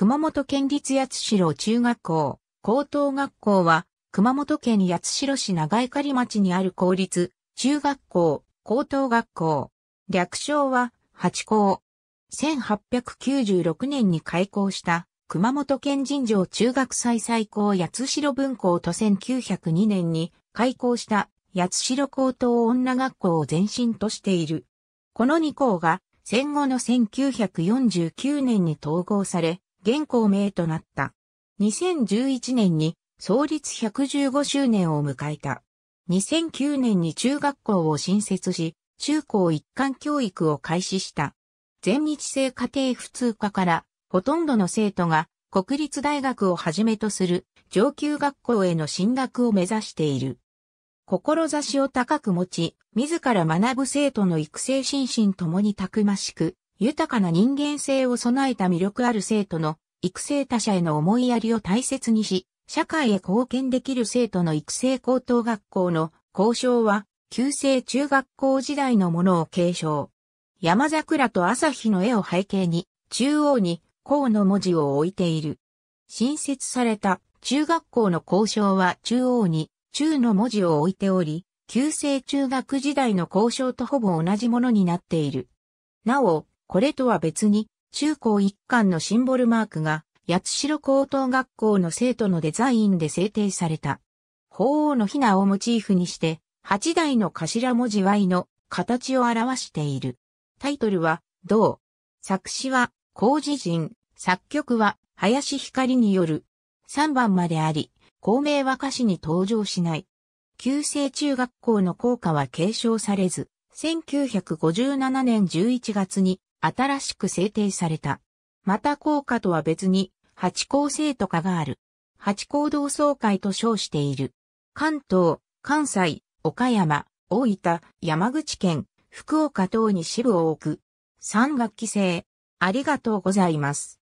熊本県立八代中学校、高等学校は、熊本県八代市長碇町にある公立、中学校、高等学校。略称は、八高。1896年に開校した、熊本県尋常中学祭最高八代分校と1902年に開校した、八代高等女学校を前身としている。この2校が、戦後の1949年に統合され、現校名となった。2011年に創立115周年を迎えた。2009年に中学校を新設し、中高一貫教育を開始した。全日制家庭普通科から、ほとんどの生徒が国立大学をはじめとする上級学校への進学を目指している。志を高く持ち、自ら学ぶ生徒の育成心身ともにたくましく、豊かな人間性を備えた魅力ある生徒の育成他者への思いやりを大切にし、社会へ貢献できる生徒の育成高等学校の校章は、旧制中学校時代のものを継承。山桜と朝日の絵を背景に、中央に校の文字を置いている。新設された中学校の校章は中央に、中の文字を置いており、旧制中学時代の校章とほぼ同じものになっている。なお、これとは別に、中高一貫のシンボルマークが、八代高等学校の生徒のデザインで制定された。鳳凰の雛をモチーフにして、8台の頭文字 Y の形を表している。タイトルは、同。作詞は、高次仁。作曲は、林光による。3番まであり、校名は歌詞に登場しない。旧制中学校の校歌は継承されず、1957年11月に新しく制定された。また校歌とは別に、八高生徒課がある。八高同窓会と称している。関東、関西、岡山、大分、山口県、福岡等に支部を置く。3学期制。ありがとうございます。